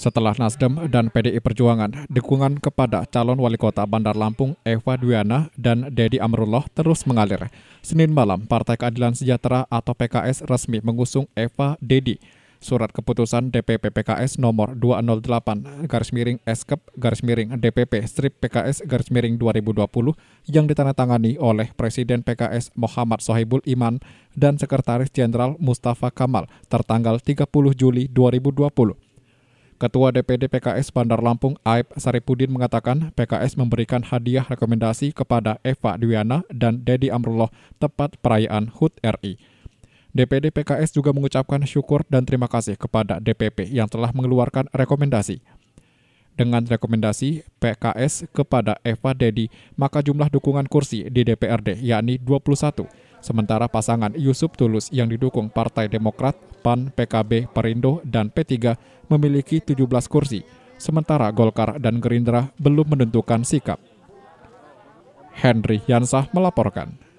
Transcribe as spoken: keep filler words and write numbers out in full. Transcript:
Setelah Nasdem dan P D I Perjuangan, dukungan kepada calon wali kota Bandar Lampung Eva Dwiana dan Dedi Amrullah terus mengalir. Senin malam, Partai Keadilan Sejahtera atau P K S resmi mengusung Eva Dedi. Surat keputusan D P P P K S nomor dua nol delapan garis miring Skep garis miring D P P strip P K S garis miring dua ribu dua puluh yang ditandatangani oleh Presiden P K S Muhammad Sohibul Iman dan Sekretaris Jenderal Mustafa Kamal tertanggal tiga puluh Juli dua ribu dua puluh. Ketua D P D P K S Bandar Lampung Aib Saripudin mengatakan P K S memberikan hadiah rekomendasi kepada Eva Dwiana dan Dedi Amrullah tepat perayaan H U T R I. D P D P K S juga mengucapkan syukur dan terima kasih kepada D P P yang telah mengeluarkan rekomendasi. Dengan rekomendasi P K S kepada Eva Dedi, maka jumlah dukungan kursi di D P R D yakni dua puluh satu. Sementara pasangan Yusuf Tulus yang didukung Partai Demokrat, P A N, P K B, Perindo, dan P tiga memiliki tujuh belas kursi, sementara Golkar dan Gerindra belum menentukan sikap. Henry Yansah melaporkan.